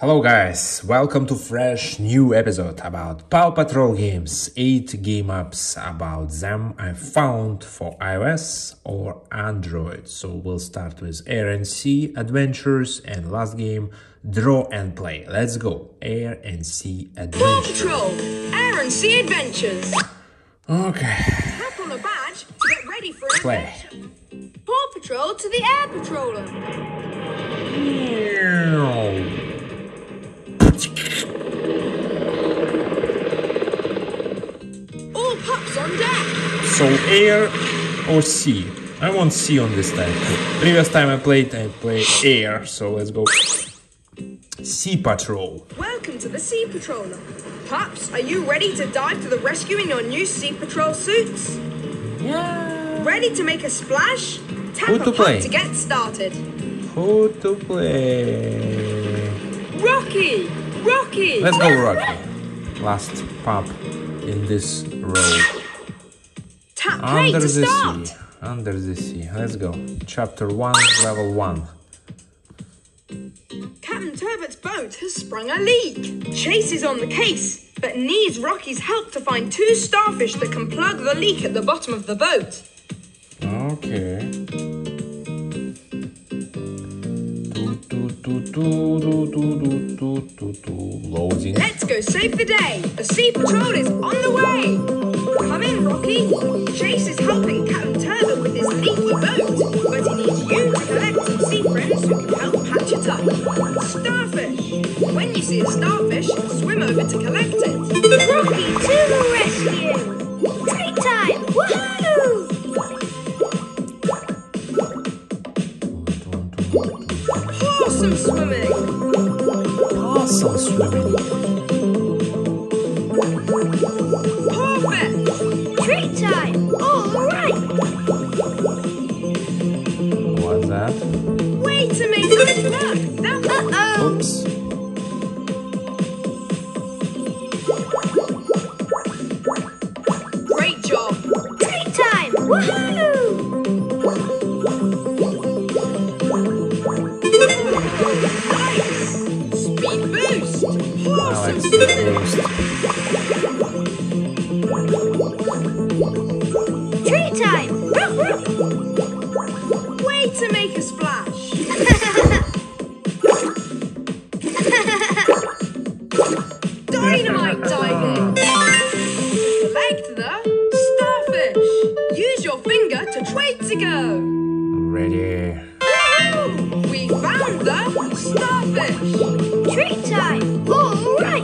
Hello guys, welcome to fresh new episode about Paw Patrol games, 8 game apps about them I found for iOS or Android. So we'll start with Air and Sea Adventures and last game Draw and Play. Let's go, Air and Sea Adventures. Paw Patrol, Air and Sea Adventures. Okay. Tap on a badge to get ready for adventure. Paw Patrol to the Air Patroller. All pups on deck. So air or sea? I want sea on this time. Previous time I played air, so let's go. Sea Patrol. Welcome to the Sea Patroller. Pups, are you ready to dive to the rescue in your new Sea Patrol suits? Yeah. Ready to make a splash? Tap a pup to get started. Who to play? Rocky! Rocky! Let's go, Rocky. Last pup in this row. Tap play to start. Under the sea. Let's go. Chapter 1, level 1. Captain Turbot's boat has sprung a leak. Chase is on the case, but needs Rocky's help to find two starfish that can plug the leak at the bottom of the boat. Okay. Loading. Let's go save the day. A Sea Patrol is on the way. Come in, Rocky. Chase is helping Captain Turbot with his leaky boat, but he needs you to collect some sea friends who can help patch it up. Starfish. When you see a starfish, swim over to collect it. Rocky to the rescue. Take time. Woohoo! Awesome swimming! Awesome swimming! Perfect! Treat time! Alright! What's that? Wait a minute! Look! That was... Uh-oh! Oops! Great job! Treat time! Woohoo! Tree time! Way to make a splash! Dynamite diving! Select the starfish! Use your finger to twig to go! Ready! We found the starfish! Tree time! Alright! Way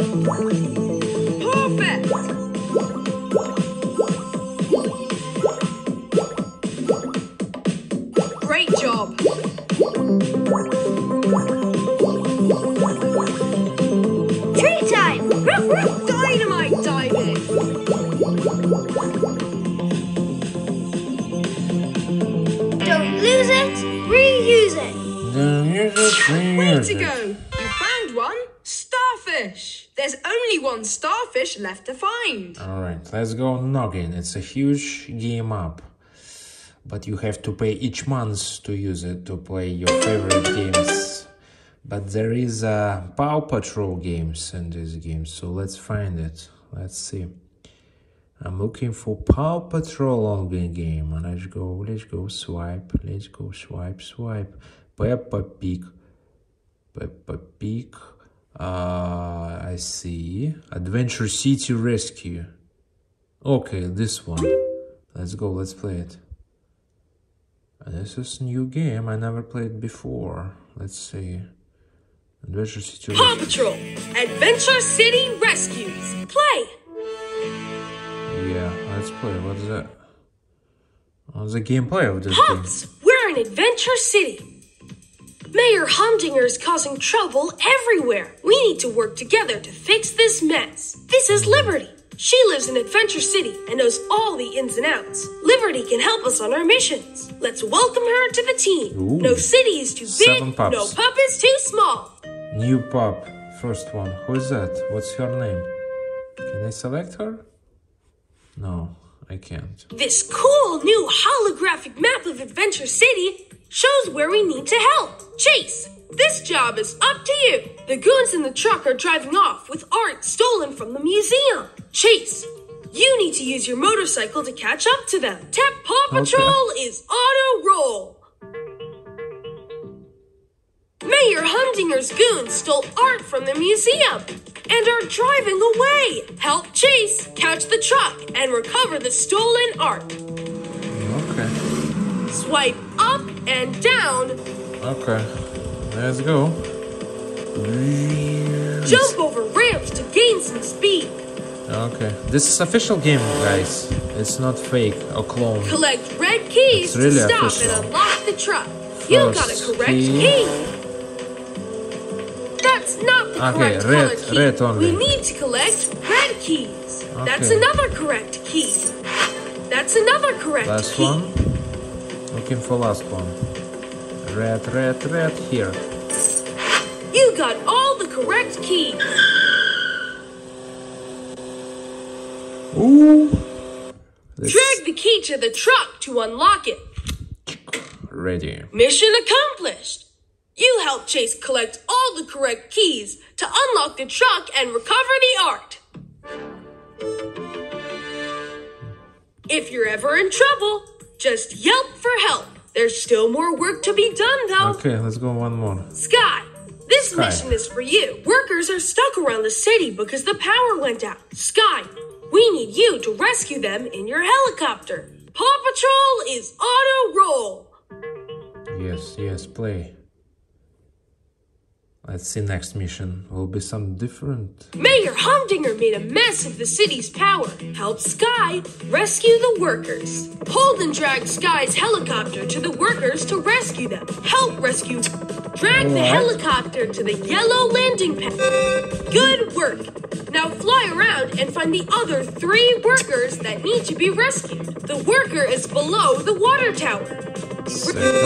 to go! You found one starfish! There's only one starfish left to find. Alright, let's go Noggin. It's a huge game up, but you have to pay each month to use it to play your favorite games. But there is a Paw Patrol games in this game, so let's find it. Let's see. I'm looking for Paw Patrol ongoing game. And let's go swipe, swipe. Peppa Pig. I see. Adventure City Rescue. Okay, this one. Let's go, let's play it. This is new game, I never played before. Let's see. Adventure City Rescue. Paw Patrol! Adventure City Rescues! Play! Yeah, let's play. What's that? What's the gameplay of this game? Pops! We're in Adventure City! Mayor Humdinger is causing trouble everywhere. We need to work together to fix this mess. This is Liberty. She lives in Adventure City and knows all the ins and outs. Liberty can help us on our missions. Let's welcome her to the team. Ooh. No city is too big, no pup is too small. New pup, first one. Who is that? What's her name? Can I select her? No, I can't. This cool new holographic map of Adventure City shows where we need to help. Chase, This job is up to you. The goons in the truck are driving off with art stolen from the museum. Chase, you need to use your motorcycle to catch up to them. Tap Paw Patrol is auto roll. Mayor Humdinger's goons stole art from the museum and are driving away. Help Chase catch the truck and recover the stolen art. Okay. Swipe up and down. Okay. Let's go. Jump over ramps to gain some speed. Okay. This is official game, guys. It's not fake or clone. Collect red keys really to stop official. And unlock the truck. You got a correct key. That's not the correct red, color key. Red only. We need to collect red keys. Okay. That's another correct key. That's another correct last key. Last one. Looking for last one. Red here. You got all the correct keys. Ooh. Drag the key to the truck to unlock it. Ready. Mission accomplished. You helped Chase collect all the correct keys to unlock the truck and recover the art. If you're ever in trouble, just yelp for help. There's still more work to be done, though. Okay, let's go one more. Skye, this mission is for you. Workers are stuck around the city because the power went out. Skye, we need you to rescue them in your helicopter. Paw Patrol is auto roll. Yes, yes, play. Let's see next mission. Will be some different. Mayor Humdinger made a mess of the city's power. Help Skye rescue the workers. Hold and drag Skye's helicopter to the workers to rescue them. Help rescue. Drag the helicopter to the yellow landing pad. Good work. Now fly around and find the other 3 workers that need to be rescued. The worker is below the water tower.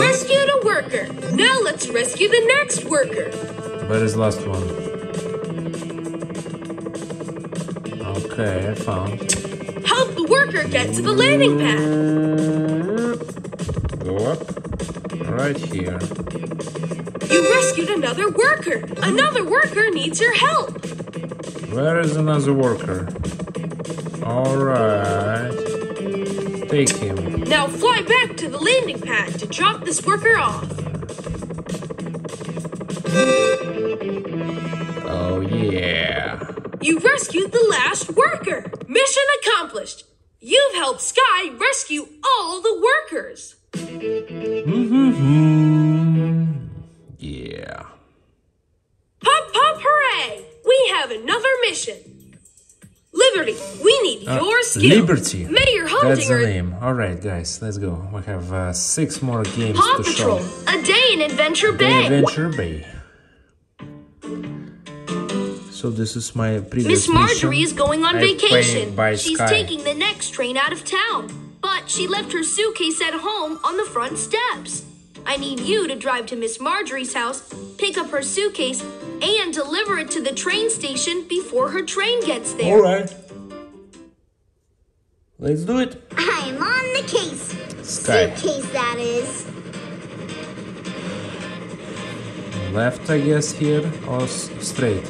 Rescued a worker. Now let's rescue the next worker. Where is last one? Okay, I found. Help the worker get to the landing pad. Go up. Right here. You rescued another worker. Another worker needs your help. Where is another worker? Alright. Take him. Now fly back to the landing pad to drop this worker off. Oh, yeah. You rescued the last worker. Mission accomplished. You've helped Skye rescue all the workers. Yeah. Pop, pop, hooray. We have another mission. Liberty, we need your skills. Liberty. Mayor Humdinger. That's the name. All right, guys, let's go. We have 6 more games Paw to Patrol, show. A day in Adventure Bay. Adventure Bay. So this is my previous mission. Miss Marjorie is going on vacation. She's taking the next train out of town. But she left her suitcase at home on the front steps. I need you to drive to Miss Marjorie's house, pick up her suitcase, and deliver it to the train station before her train gets there. All right. Let's do it. I'm on the case. Suitcase, that is. Left, I guess, here, or straight?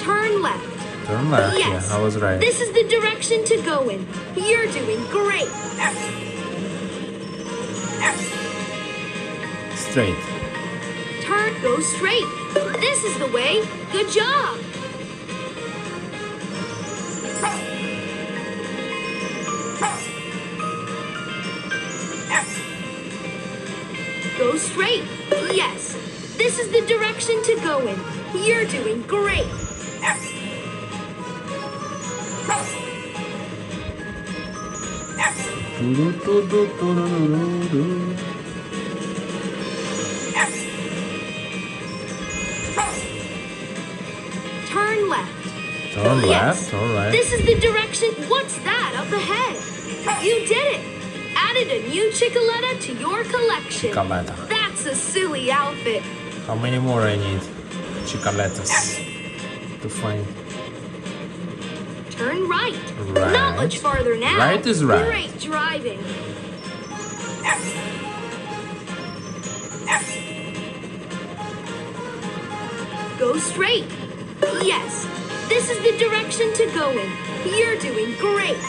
Turn left. Turn left, yes. Yeah, I was right. This is the direction to go in. You're doing great. Straight. Turn, go straight. This is the way. Good job. Go straight. Yes. This is the direction to go in. You're doing great. Turn left. Turn left, all right. This is the direction. What's that up ahead? You did it. Added a new Chickaletta to your collection. Chickaletta. That's a silly outfit. How many more I need? Chickalettas to find. Turn right. Right. Not much farther now. Right is right. Great driving. go straight. Yes, this is the direction to go in. You're doing great.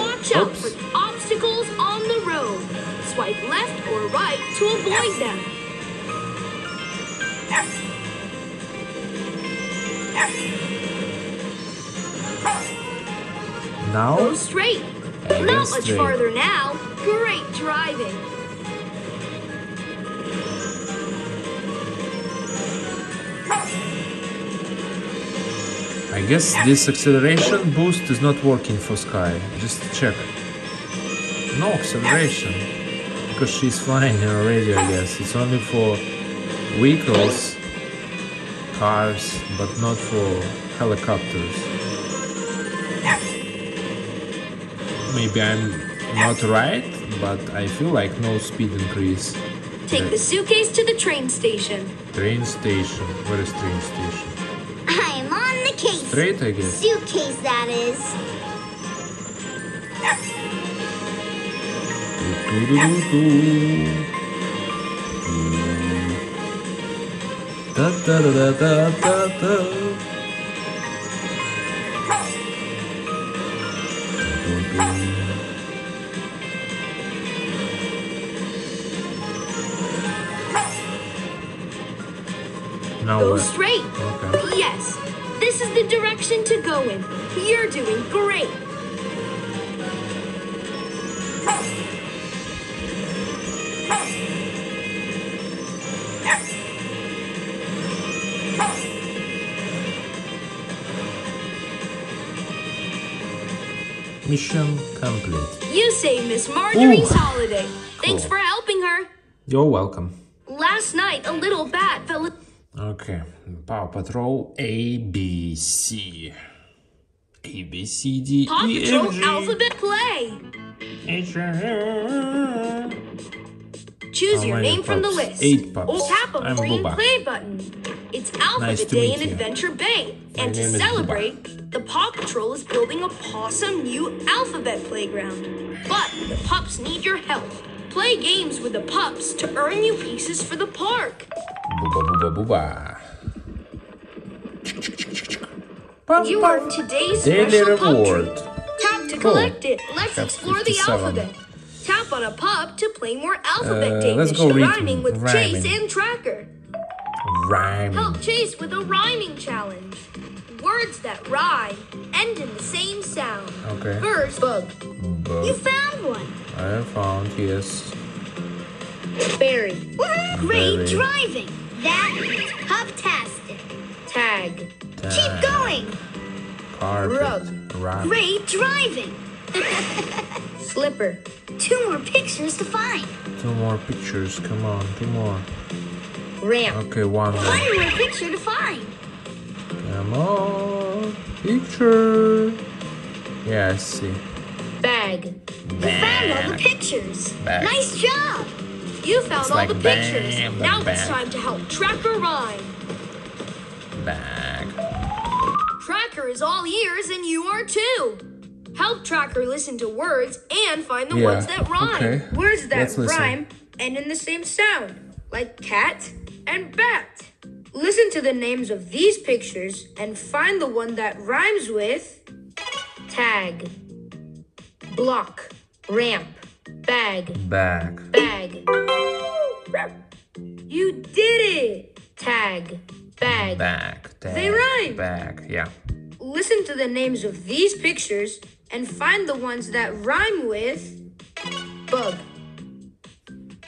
Watch out for obstacles on the road. Swipe left or right to avoid them. Now? Go straight. Not much farther now. Great driving. I guess this acceleration boost is not working for Skye. Just check. No acceleration. Because she's flying already, I guess. It's only for vehicles, cars, but not for helicopters. Maybe I'm not right, but I feel like no speed increase. Take the suitcase to the train station. Train station. Where is train station? I'm on the case. Straight, I guess. Suitcase, that is. Da da da da da da. Now go straight. Okay. Yes, this is the direction to go in. You're doing great. Mission complete. You saved Miss Marjorie's holiday. Cool. Thanks for helping her. You're welcome. Last night, a little bat fell. Okay, Paw Patrol A, B, C. A, B, C, D, E, Paw Patrol Alphabet Play. Choose your name from the list. 8 pups. Or tap a green play button. It's Alphabet Day in Adventure Bay. And to celebrate, the Paw Patrol is building a pawsome new alphabet playground. But the pups need your help. Play games with the pups to earn you pieces for the park. Booba, booba, booba. You earn today's daily reward. Tap to collect it. Let's explore the alphabet. Tap on a pup to play more alphabet day rhyming with Chase and Tracker. Help Chase with a rhyming challenge. Words that rhyme end in the same sound. Okay. First, bug. You found one. I found, yes. Berry. Great driving. That is pup-tastic. Tag. Keep going. Carpet. Rug. Great driving. Slipper. 2 more pictures to find. 2 more pictures. Come on, 2 more. Ramp. Okay, 1 more picture to find. Come on. Picture. Yeah, I see. Bag. You found all the pictures. Nice job. You found all the pictures. Now it's time to help Tracker rhyme. Bag. Tracker is all ears and you are too. Help Tracker listen to words and find the ones that rhyme. Okay. Words that rhyme end in the same sound, like cat and bat. Listen to the names of these pictures and find the one that rhymes with tag, block, ramp. Bag. Bag. Bag. You did it! Tag. Bag. Bag. Tag, they rhyme! Bag, yeah. Listen to the names of these pictures and find the ones that rhyme with bug,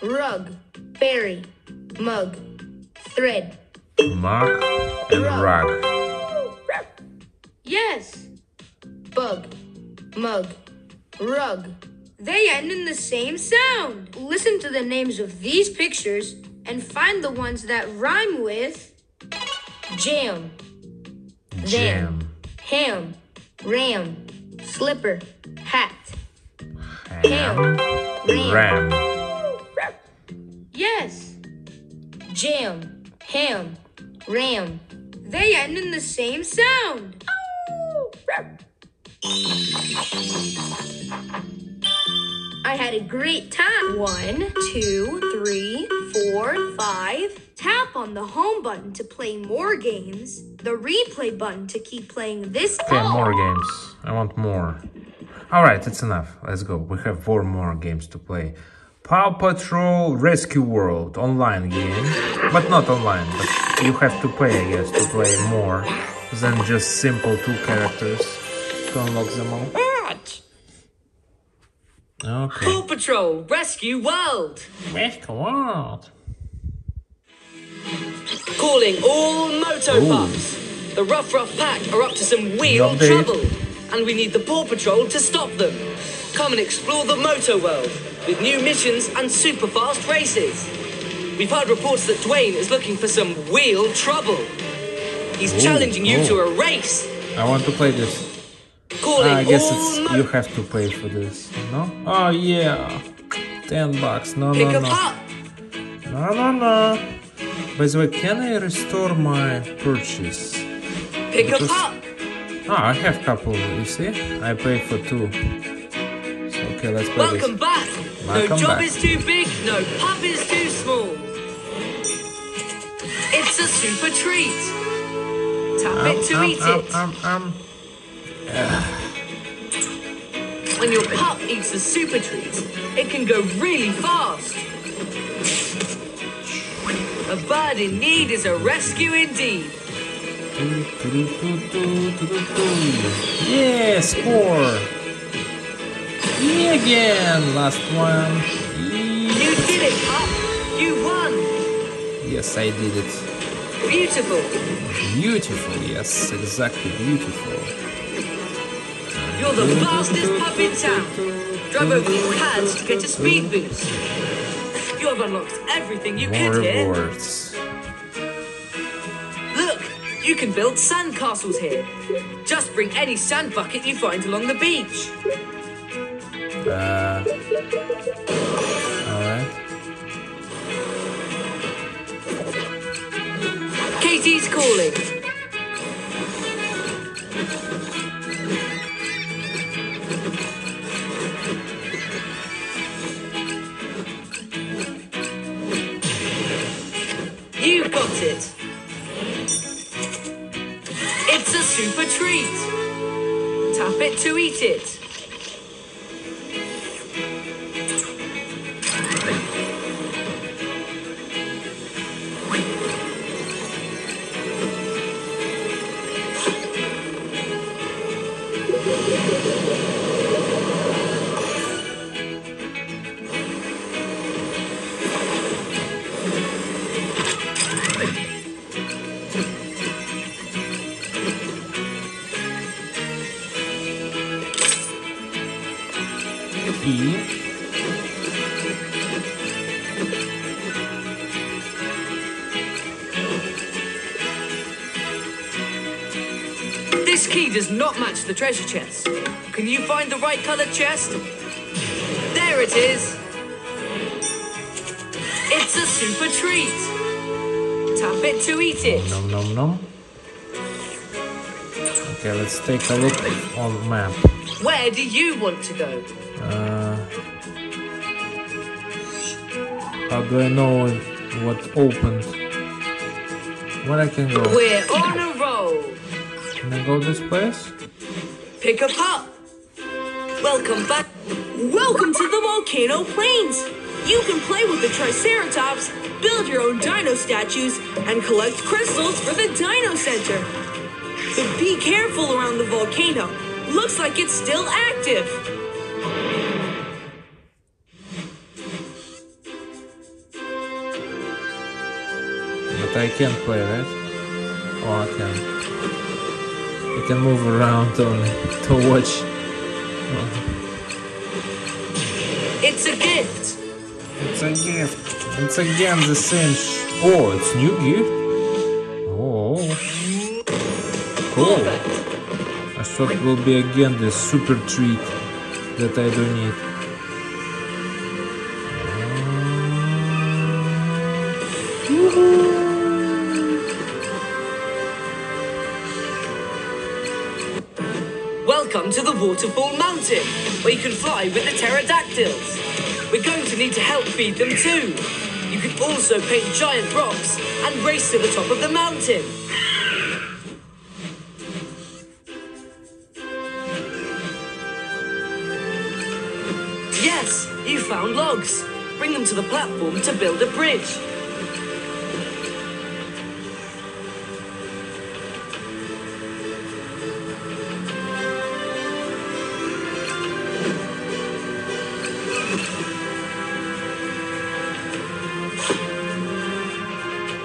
rug, berry, mug, thread. Mug and rug. Yes. Bug, mug, rug. They end in the same sound. Listen to the names of these pictures and find the ones that rhyme with jam, jam, ham, ram, slipper, hat, ham, ram. Yes. Jam, ham, ram. They end in the same sound. I had a great time. 1, 2, 3, 4, 5. Tap on the home button to play more games. The replay button to keep playing this. Okay, more games. I want more. All right, that's enough. Let's go. We have 4 more games to play. Paw Patrol Rescue World, online game, but not online, but you have to pay, I guess, to play more than just simple 2 characters to unlock them all. Okay. Paw Patrol Rescue World! Rescue World! Calling all Moto Puffs! The Ruff Ruff Pack are up to some weird trouble, and we need the Paw Patrol to stop them. Come and explore the Moto World with new missions and super fast races. We've heard reports that Dwayne is looking for some wheel trouble. He's challenging you to a race. I want to play this. I guess it's, you have to pay for this, no? Oh yeah, $10. No, no, no. No, no, no. By the way, can I restore my purchase? Pick up. Ah, I have a couple, you see? I paid for 2. So, okay, let's play this. Welcome back! No job is too big, no pup is too small. It's a super treat. Tap it to eat it. When your pup eats a super treat, it can go really fast. A bird in need is a rescue indeed. Yeah, score! Yeah, again! Last one. You did it, Pop! You won! Yes, I did it. Beautiful! Beautiful, yes, exactly, beautiful. You're the fastest pup in town. Drive over these pads to get a speed boost. You have unlocked everything you could here. Look, you can build sand castles here. Just bring any sand bucket you find along the beach. Alright. Katie's calling. It's a super treat. Tap it to eat it. This key does not match the treasure chest. Can you find the right colored chest? There it is. It's a super treat. Tap it to eat it. Nom nom nom. Okay, let's take a look on the map. Where do you want to go? How do I know what opened? Where I can go? We're on a roll! Can I go this place? Pick a pup! Welcome back! Welcome to the Volcano Plains! You can play with the Triceratops, build your own dino statues, and collect crystals for the Dino Center! But be careful around the volcano! Looks like it's still active! I can play, right? Oh, I can. I can move around only to watch. Oh. It's a gift! It's a gift! It's again the same. Oh, it's new gift? Oh. Cool. I thought it will be again the super treat that I don't need. Welcome to the Waterfall Mountain, where you can fly with the pterodactyls. We're going to need to help feed them too. You can also paint giant rocks and race to the top of the mountain. Yes, you found logs. Bring them to the platform to build a bridge.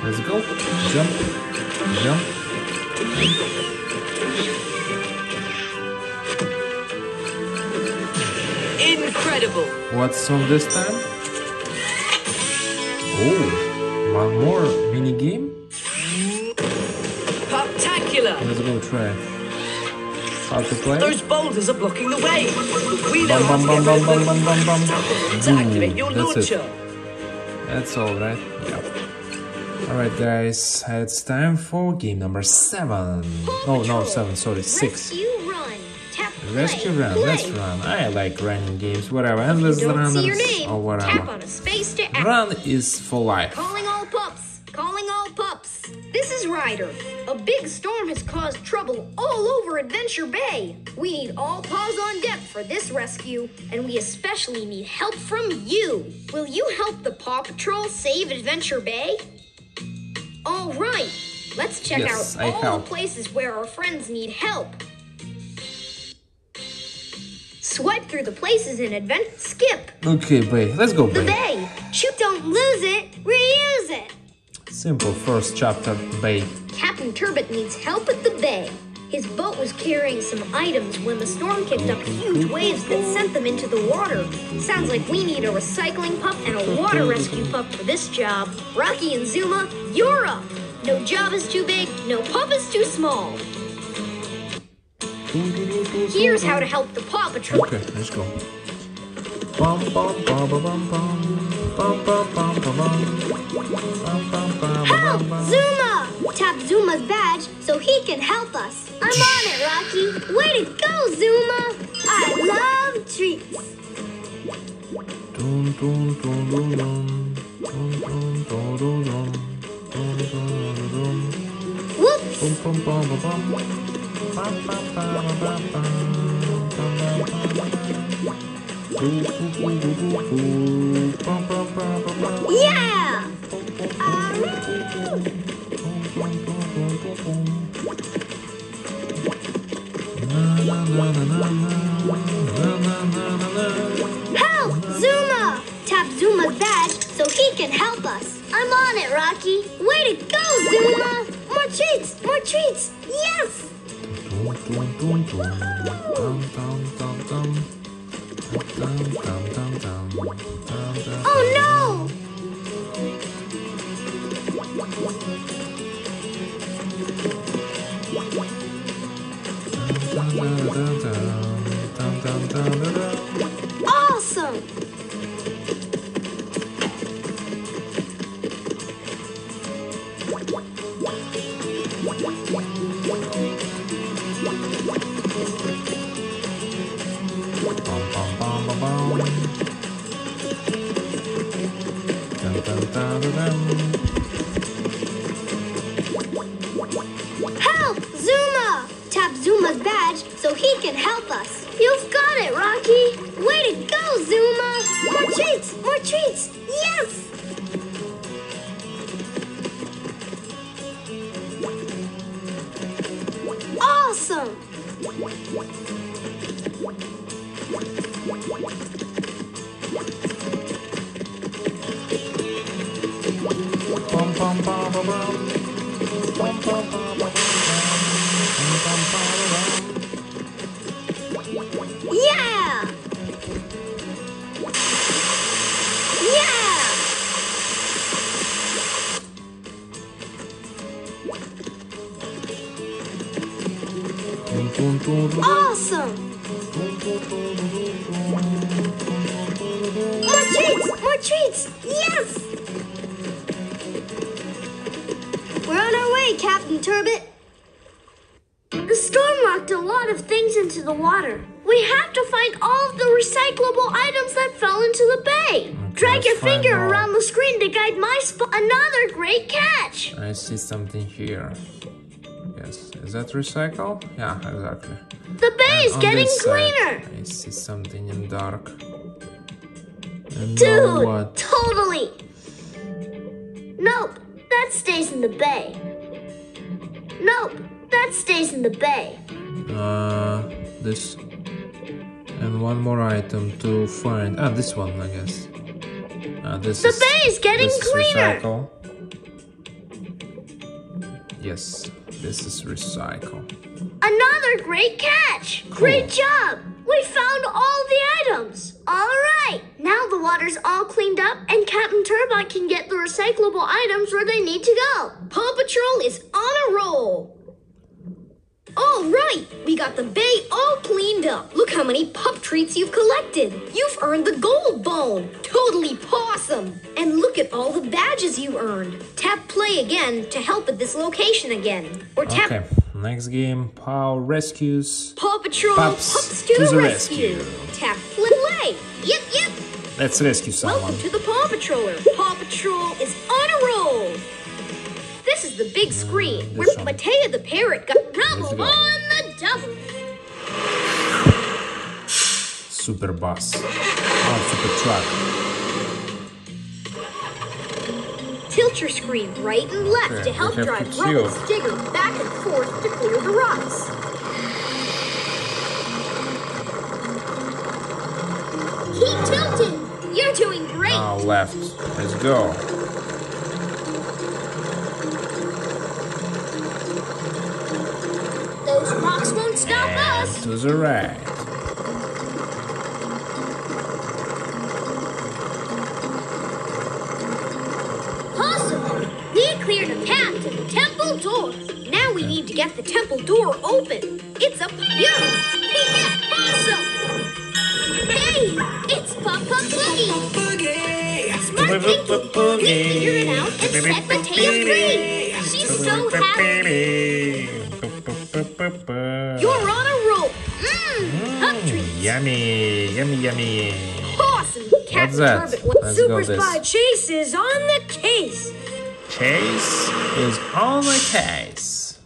Let's go. Jump. Jump. Incredible. What's on this time? Oh, one more mini game. Spectacular. Let's go try. How to play? Those boulders are blocking the way. We know how to activate your launcher. That's all right. Yeah. Alright guys, it's time for game number 7. Oh no, 7, sorry, 6. Rescue run, let's run. I like running games, whatever, endless runners or whatever. Tap on a space to act. Run is for life. Calling all pups, calling all pups. This is Ryder. A big storm has caused trouble all over Adventure Bay. We need all paws on deck for this rescue, and we especially need help from you. Will you help the Paw Patrol save Adventure Bay? All right, let's check out all the places where our friends need help. Swipe through the places in Adventure. Skip. Okay, Bay, let's go, Bay. The Bay. Shoot, don't lose it. Reuse it. Simple first chapter, Bay. Captain Turbot needs help at the Bay. His boat was carrying some items when the storm kicked up huge waves that sent them into the water. Sounds like we need a recycling pup and a water rescue pup for this job. Rocky and Zuma, you're up! No job is too big, no pup is too small. Here's how to help the Paw Patrol. Okay, let's go. Help, Zuma! Tap Zuma's badge so he can help us. I'm on it, Rocky. Way to go, Zuma! I love treats. Whoops! Yeah! Alright! Help, Zuma! Tap Zuma's badge so he can help us. I'm on it, Rocky. Way to go, Zuma! More treats! More treats! Yes! Oh no! Awesome! Help, Zuma! Tap Zuma's badge so he can help us. You've got it, Rocky! Way to go, Zuma! More treats! More treats! Yes! Awesome! Bum, bum, bum, bum, bum, bum, bum, bum. Awesome! More treats! More treats! Yes! We're on our way, Captain Turbot. The storm rock dumped a lot of things into the water. We have to find all of the recyclable items that fell into the bay. Drag your finger around the screen to guide my spot. Another great catch. I see something here. Yes, is that recycle? Yeah, exactly. The bay is getting cleaner. I see something in dark. Dude, what? Totally. Nope, that stays in the bay. Nope, that stays in the bay. This. And one more item to find. Ah, this one, I guess. The bay is getting cleaner. Recycle. Yes, this is recycle. Another great catch. Cool. Great job. We found all the items. All right. Now the water's all cleaned up and Captain Turbot can get the recyclable items where they need to go. Paw Patrol is on a roll. All right, we got the bay all cleaned up. Look how many pup treats you've collected. You've earned the gold bone. Totally pawsome. And look at all the badges you earned. Tap play again to help at this location again. Or tap... Okay, next game, Paw Rescues. Paw Patrol Pups to the rescue. Tap play. Yep, yep. Let's rescue someone. Welcome to the Paw Patroller. Paw Patrol is on a roll. This is the big screen where Matea the parrot got double on the double. Super bus. Oh, super truck. Tilt your screen right and left to help drive rubble digger back and forth to clear the rocks. Keep tilting. You're doing great. Now left. Let's go. Rocks won't stop us! To the right. Awesome! We cleared a path to the temple door. Now we need to get the temple door open. It's a beautiful. Awesome! Hey! It's Papa Puggy! Smart Piggy! We figured it out and set Matea free! She's so happy! You're on a roll. Pup treats. Yummy, yummy, yummy. Awesome. Captain Turbot with Super Spy Chase is on the case. Chase is on the case.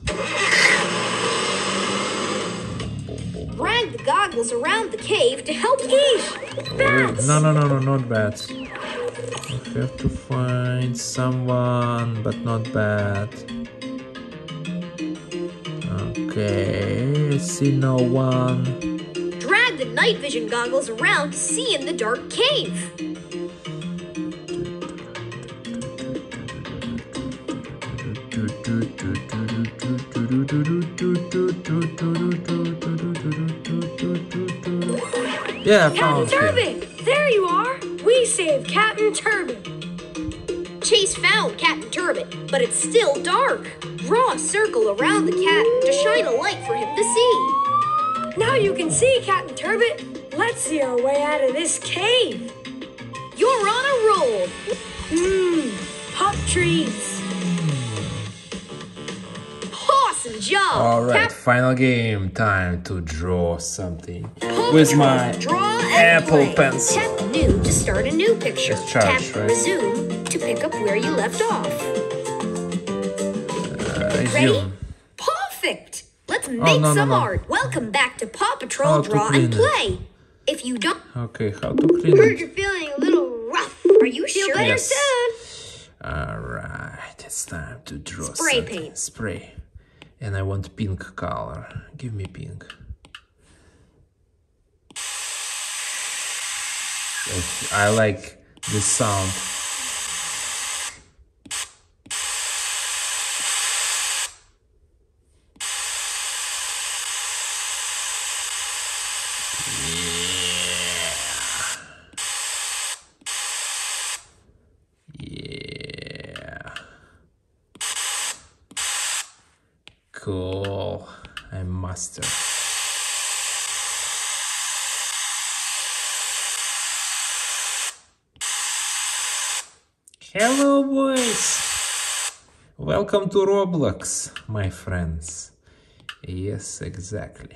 Drag the goggles around the cave to help Chase. Bats. No, not bats. We have to find someone, but not bat. Okay, I see no one. Drag the night vision goggles around to see in the dark cave. Yeah, Captain Turbot! There you are! We saved Captain Turbot! Chase found Captain Turbot, but it's still dark. Draw a circle around the cat to shine a light for him to see. Now you can see, Captain Turbot. Let's see our way out of this cave. You're on a roll. Pup treats. Awesome job. All right, final game. Time to draw something with my Apple Pencil. Tap new to start a new picture. Tap resume to pick up where you left off. Ready? Perfect! Let's make some art. Welcome back to Paw Patrol Draw and Play. If you don't... Okay, how to clean it? You're feeling a little rough. Are you sure? Yes. Alright, it's time to draw paint. Spray. And I want pink color. Give me pink. I like this sound. Cool, I'm master. Hello boys! Welcome to Roblox, my friends. Yes, exactly.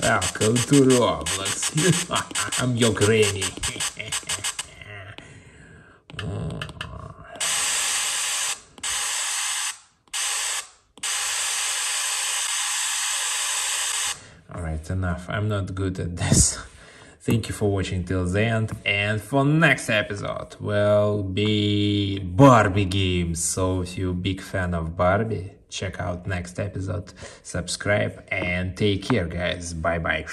Welcome to Roblox. I'm your granny. Alright, enough. I'm not good at this. Thank you for watching till the end. And for next episode will be Barbie games. So if you're a big fan of Barbie, check out next episode, subscribe, and take care, guys. Bye-bye.